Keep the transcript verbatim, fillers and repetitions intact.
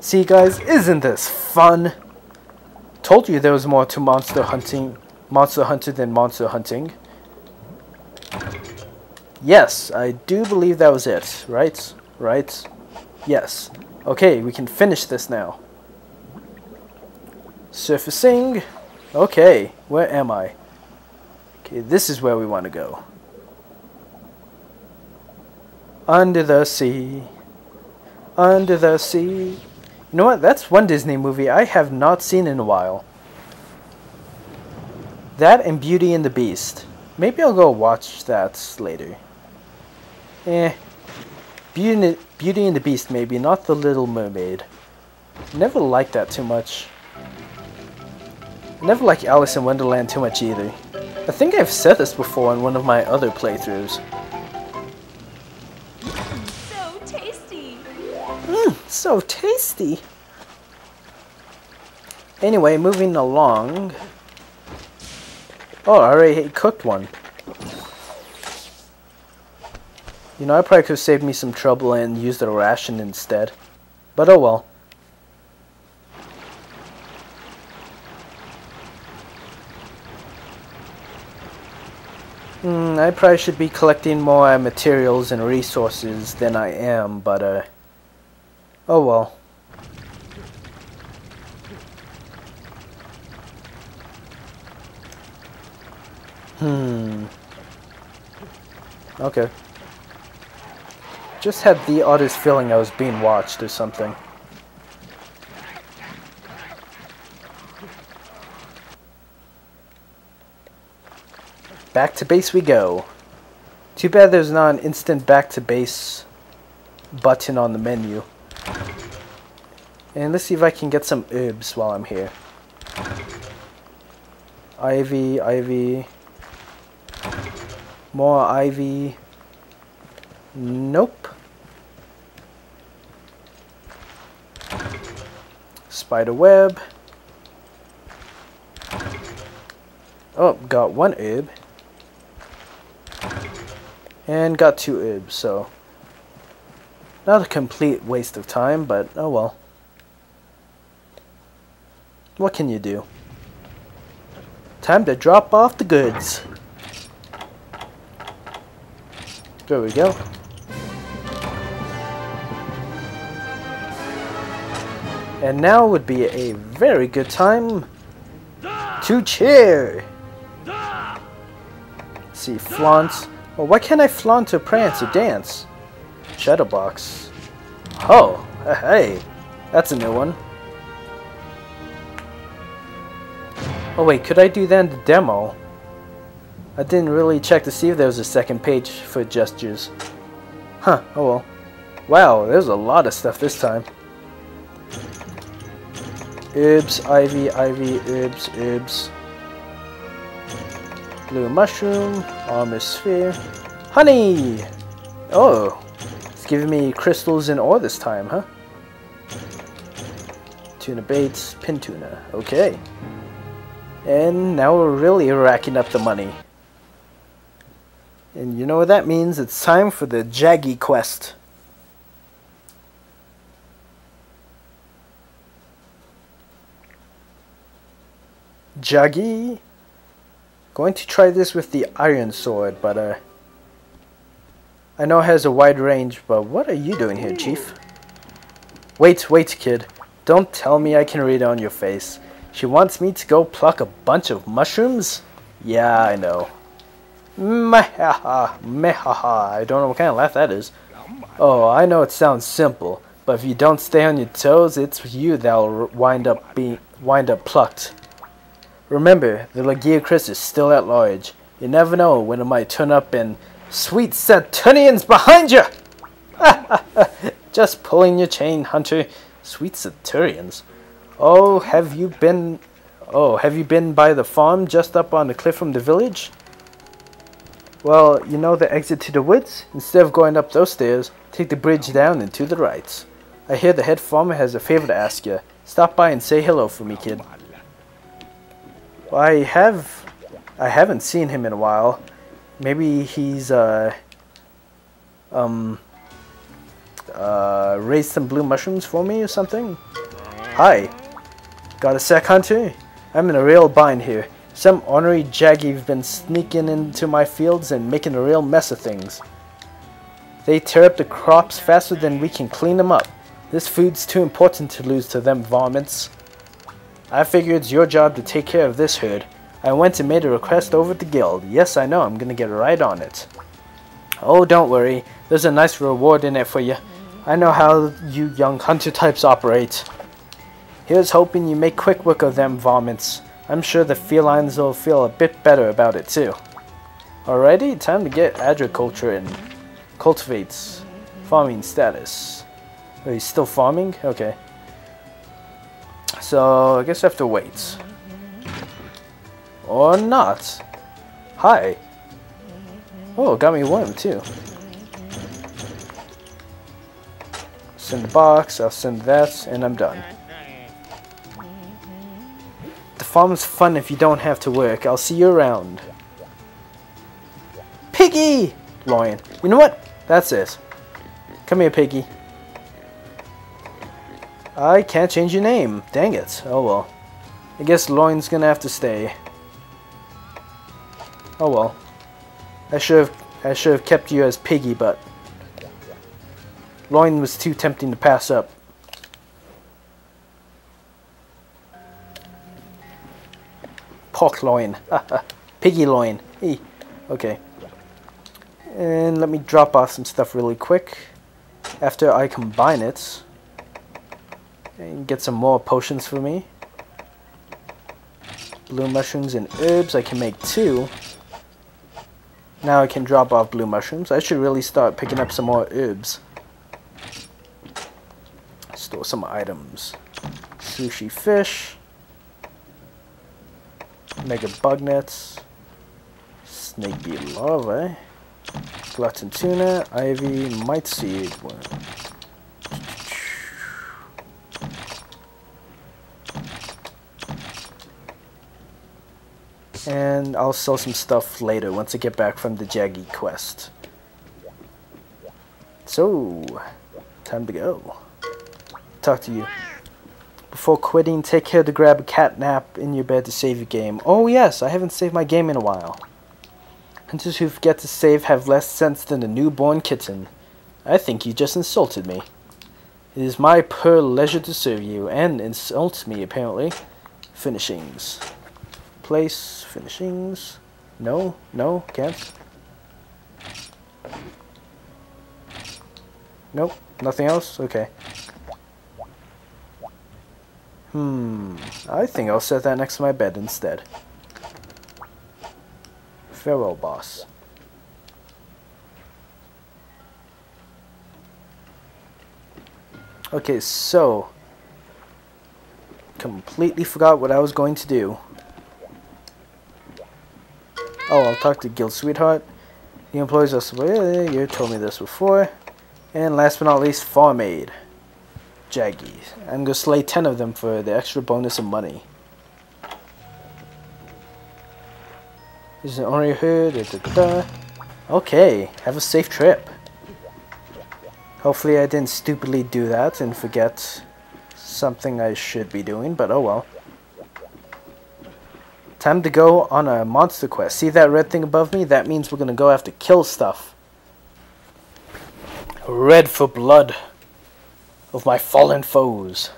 See guys, isn't this fun? Told you there was more to monster hunting, monster hunter than monster hunting. Yes, I do believe that was it, right? Right? Yes. Okay, we can finish this now. Surfacing. Okay, where am I? Okay, this is where we want to go. Under the sea. Under the sea. You know what? That's one Disney movie I have not seen in a while. That and Beauty and the Beast. Maybe I'll go watch that later. Eh. Beauty, Beauty and the Beast, maybe, not The Little Mermaid. Never liked that too much. Never liked Alice in Wonderland too much either. I think I've said this before in one of my other playthroughs. Mm, so tasty! Mmm, so tasty! Anyway, moving along... Oh, I already cooked one. You know, I probably could have saved me some trouble and used a ration instead. But oh well. Mm, I probably should be collecting more uh, materials and resources than I am, but uh... oh well. Hmm... Okay. Just had the oddest feeling I was being watched or something. Back to base we go. Too bad there's not an instant back to base button on the menu. And let's see if I can get some herbs while I'm here. Ivy, ivy... More ivy... Nope. Spider web. Oh, got one herb. And got two herbs, so... Not a complete waste of time, but oh well. What can you do? Time to drop off the goods. There we go. And now would be a very good time to cheer. Let's see, flaunt. Well, why can't I flaunt or prance or dance? Shadowbox. Oh, hey, that's a new one. Oh wait, could I do that in the demo? I didn't really check to see if there was a second page for gestures. Huh, oh well. Wow, there's a lot of stuff this time. Herbs, ivy, ivy, herbs, herbs. Blue mushroom, armor sphere. Honey! Oh, it's giving me crystals in ore this time, huh? Tuna baits, pin tuna, okay. And now we're really racking up the money. And you know what that means? It's time for the Jaggi quest. Jaggi. Going to try this with the iron sword, but uh... I know it has a wide range, but what are you doing here, Chief? Wait, wait, kid. Don't tell me I can read on your face. She wants me to go pluck a bunch of mushrooms? Yeah, I know. Mehaha, mehaha, I don't know what kind of laugh that is. Oh, I know it sounds simple, but if you don't stay on your toes, it's you that'll wind up be wind up plucked. Remember, the Lagiacris is still at large. You never know when it might turn up and... Sweet Saturnians behind you! Just pulling your chain, Hunter. Sweet Saturnians. Oh, have you been... Oh, have you been by the farm just up on the cliff from the village? Well, you know the exit to the woods? Instead of going up those stairs, take the bridge down and to the right. I hear the head farmer has a favor to ask you. Stop by and say hello for me, kid. Well, I have... I haven't seen him in a while. Maybe he's, uh... Um... Uh... raised some blue mushrooms for me or something? Hi. Got a sec, Hunter? I'm in a real bind here. Some ornery Jaggi've been sneaking into my fields and making a real mess of things. They tear up the crops faster than we can clean them up. This food's too important to lose to them varmints. I figure it's your job to take care of this herd. I went and made a request over at the guild. Yes, I know, I'm gonna get right on it. Oh, don't worry. There's a nice reward in it for you. I know how you young hunter types operate. Here's hoping you make quick work of them varmints. I'm sure the felines will feel a bit better about it too. Alrighty, time to get agriculture in. Cultivates. Farming status. Are you still farming? Okay. So, I guess I have to wait. Or not. Hi. Oh, got me one too. Send the box, I'll send that, and I'm done. The farm's fun if you don't have to work. I'll see you around. Piggy! Lion. You know what? That's it. Come here, Piggy. I can't change your name. Dang it. Oh well. I guess Loin's gonna have to stay. Oh well. I should have I should have kept you as Piggy, but Loin was too tempting to pass up. Pork loin. Piggy loin. Hey. Okay. And let me drop off some stuff really quick after I combine it. And get some more potions for me. Blue mushrooms and herbs. I can make two. Now I can drop off blue mushrooms. I should really start picking up some more herbs. Store some items. Sushi fish. Mega Bugnets, Snakebee Larvae, Glutton Tuna, Ivy, Might Seed. And I'll sell some stuff later once I get back from the Jaggi quest. So, time to go. Talk to you. Before quitting, take care to grab a cat nap in your bed to save your game. Oh yes, I haven't saved my game in a while. Hunters who forget to save have less sense than a newborn kitten. I think you just insulted me. It is my pure leisure to serve you, and insult me apparently. Finishings. Place, finishings. No, no, can't. Nope, nothing else? Okay. Hmm, I think I'll set that next to my bed instead. Farewell, boss. Okay, so... completely forgot what I was going to do. Oh, I'll talk to Guild Sweetheart. The employees are supposed... you told me this before. And last but not least, Farm Aid. Jaggi. I'm gonna slay ten of them for the extra bonus of money. This is an ornery herd. Da, da, da. Okay, have a safe trip. Hopefully I didn't stupidly do that and forget something I should be doing, but oh well. Time to go on a monster quest. See that red thing above me? That means we're gonna go have to kill stuff. Red for blood of my fallen foes.